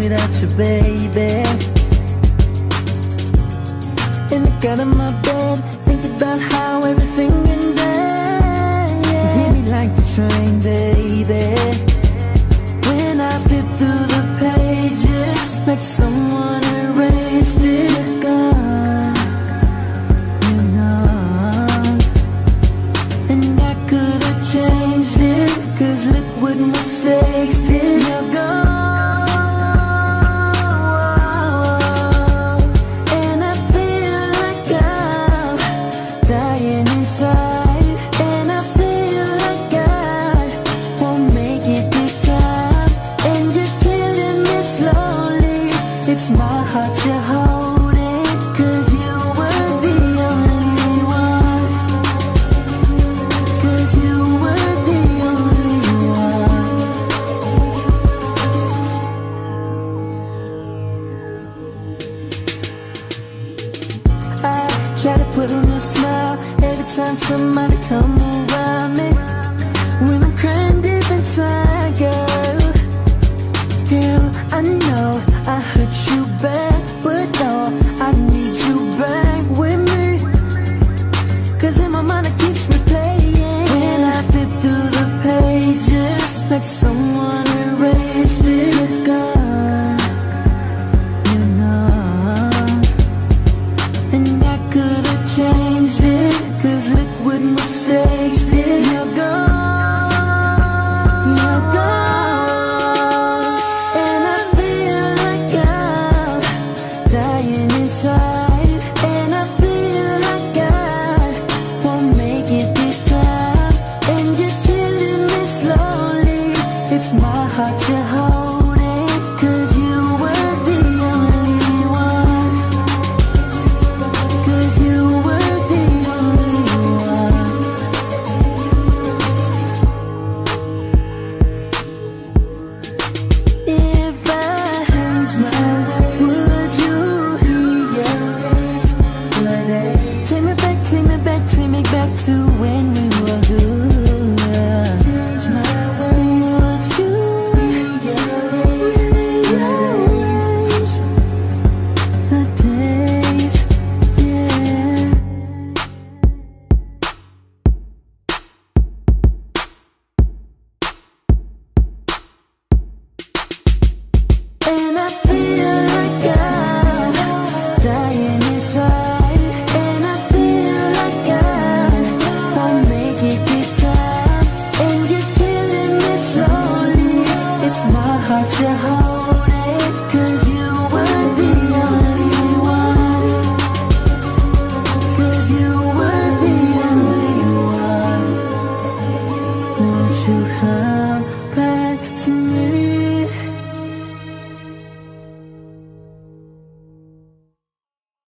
without you, baby. In the gut of my bed, thinking about how everything went bad. You hit me like the train, baby. When I flip through the pages, like someone erased it, gone. You know, and I could have changed it, 'cause look what mistakes did. You're gone. Try to put on a smile every time somebody come around me. When I'm crying deep inside, girl, I know I hurt you bad, but no, I need you back with me. 'Cause in my mind it keeps replaying. When I flip through the pages, like someone erased it, gone. And I feel